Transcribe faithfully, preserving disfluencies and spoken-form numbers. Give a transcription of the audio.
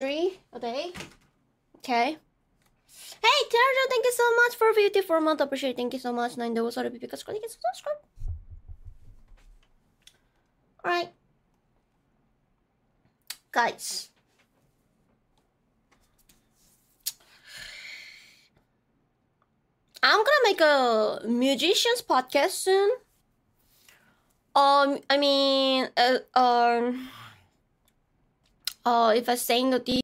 three a day. Okay. Hey, Terja, thank you so much for fifty-four months. Appreciate it. Thank you so much. Nine dollars for the because you can subscribe. Alright. Guys. I'm gonna make a musicians podcast soon. Um, I mean, uh, um, uh, if I sing the D.